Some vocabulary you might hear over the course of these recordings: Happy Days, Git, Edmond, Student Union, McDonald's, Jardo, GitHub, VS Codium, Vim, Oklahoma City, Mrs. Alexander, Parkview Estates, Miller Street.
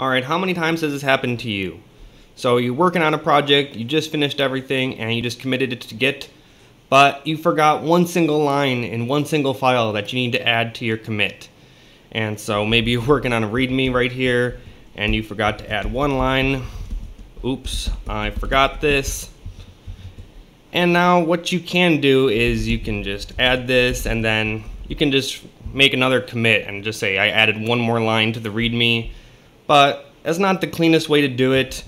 All right, how many times has this happened to you? So you're working on a project, you just finished everything, and you just committed it to Git, but you forgot one single line in one single file that you need to add to your commit. And so maybe you're working on a README right here, and you forgot to add one line. Oops, I forgot this. And now what you can do is you can just add this, and then you can just make another commit and just say, I added one more line to the README. But that's not the cleanest way to do it.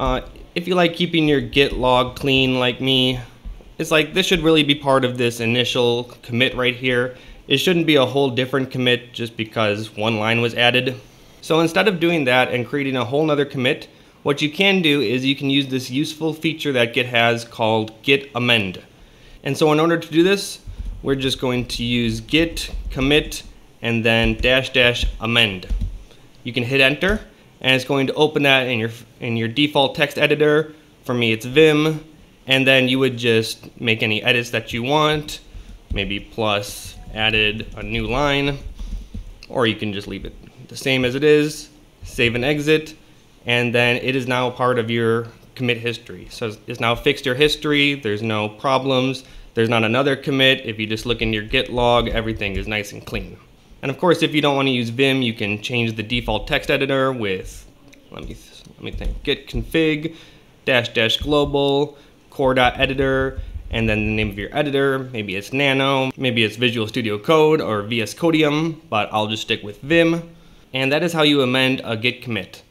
If you like keeping your Git log clean like me, it's like this should really be part of this initial commit right here. It shouldn't be a whole different commit just because one line was added. So instead of doing that and creating a whole nother commit, what you can do is you can use this useful feature that Git has called Git amend. And so in order to do this, we're just going to use Git commit and then --amend. You can hit enter, and it's going to open that in your default text editor. For me, it's Vim, and then you would just make any edits that you want, maybe plus added a new line, or you can just leave it the same as it is, save and exit, and then it is now part of your commit history. So it's now fixed your history, there's no problems, there's not another commit. If you just look in your Git log, everything is nice and clean. And of course, if you don't want to use Vim, you can change the default text editor with, let me think, git config --global core.editor, and then the name of your editor. Maybe it's Nano, maybe it's Visual Studio Code or VS Codium, but I'll just stick with Vim. And that is how you amend a Git commit.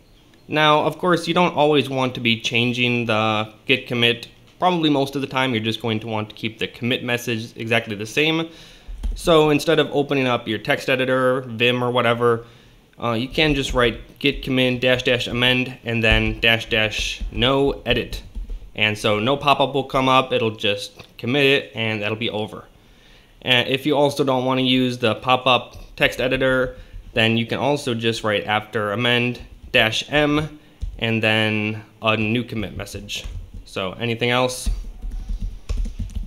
Now, of course, you don't always want to be changing the Git commit. Probably most of the time, you're just going to want to keep the commit message exactly the same. So instead of opening up your text editor, Vim or whatever, you can just write git commit --amend and then --no edit. And so no pop-up will come up, it'll just commit it and that'll be over. And if you also don't want to use the pop-up text editor, then you can also just write after amend -m and then a new commit message. So anything else?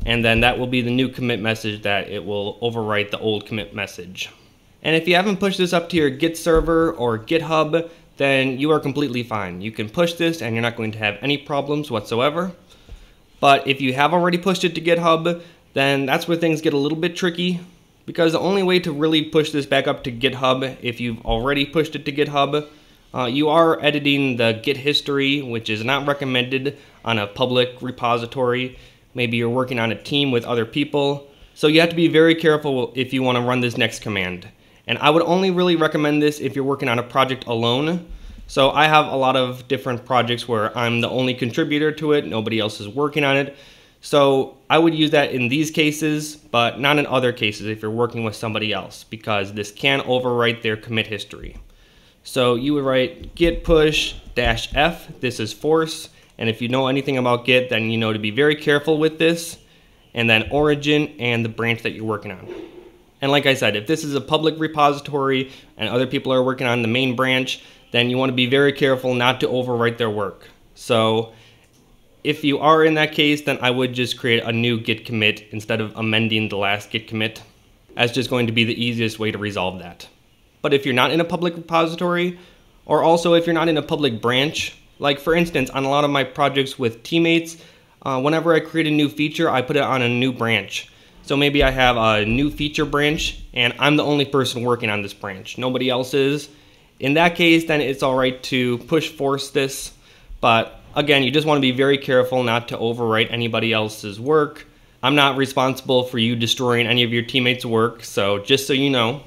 And then that will be the new commit message that it will overwrite the old commit message. And if you haven't pushed this up to your Git server or GitHub, then you are completely fine. You can push this and you're not going to have any problems whatsoever. But if you have already pushed it to GitHub, then that's where things get a little bit tricky, because the only way to really push this back up to GitHub, if you've already pushed it to GitHub, you are editing the Git history, which is not recommended on a public repository. Maybe you're working on a team with other people. So you have to be very careful if you want to run this next command. And I would only really recommend this if you're working on a project alone. So I have a lot of different projects where I'm the only contributor to it, nobody else is working on it. So I would use that in these cases, but not in other cases if you're working with somebody else, because this can overwrite their commit history. So you would write git push -f, this is force. And if you know anything about Git, then you know to be very careful with this, and then origin and the branch that you're working on. And like I said, if this is a public repository and other people are working on the main branch, then you want to be very careful not to overwrite their work. So if you are in that case, then I would just create a new Git commit instead of amending the last Git commit. That's just going to be the easiest way to resolve that. But if you're not in a public repository, or also if you're not in a public branch, like for instance, on a lot of my projects with teammates, whenever I create a new feature, I put it on a new branch. So maybe I have a new feature branch and I'm the only person working on this branch. Nobody else is. In that case, then it's all right to push force this. But again, you just want to be very careful not to overwrite anybody else's work. I'm not responsible for you destroying any of your teammates' work, so just so you know.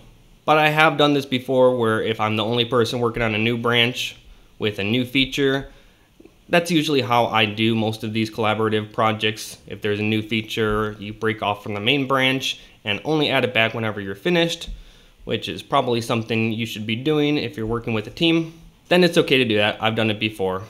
But I have done this before where if I'm the only person working on a new branch, with a new feature. That's usually how I do most of these collaborative projects. If there's a new feature, you break off from the main branch and only add it back whenever you're finished, which is probably something you should be doing if you're working with a team. Then it's okay to do that. I've done it before.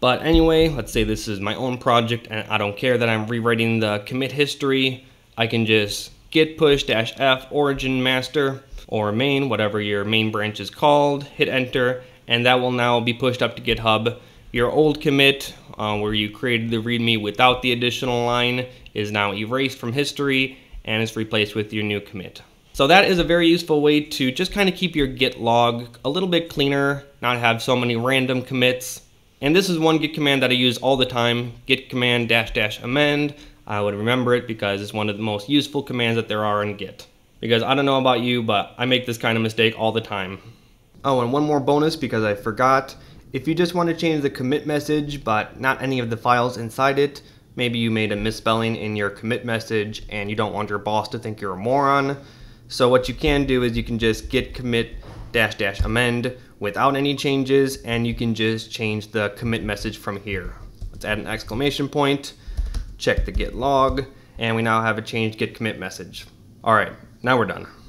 But anyway, let's say this is my own project and I don't care that I'm rewriting the commit history. I can just git push -f origin master or main, whatever your main branch is called, hit enter, and that will now be pushed up to GitHub. Your old commit, where you created the README without the additional line, is now erased from history and is replaced with your new commit. So that is a very useful way to just kind of keep your Git log a little bit cleaner, not have so many random commits. And this is one Git command that I use all the time, Git command -- amend. I would remember it because it's one of the most useful commands that there are in Git. Because I don't know about you, but I make this kind of mistake all the time. Oh, and one more bonus because I forgot. If you just want to change the commit message, but not any of the files inside it, maybe you made a misspelling in your commit message and you don't want your boss to think you're a moron. So what you can do is you can just git commit -- amend without any changes, and you can just change the commit message from here. Let's add an exclamation point. Check the Git log, and we now have a changed Git commit message. All right, now we're done.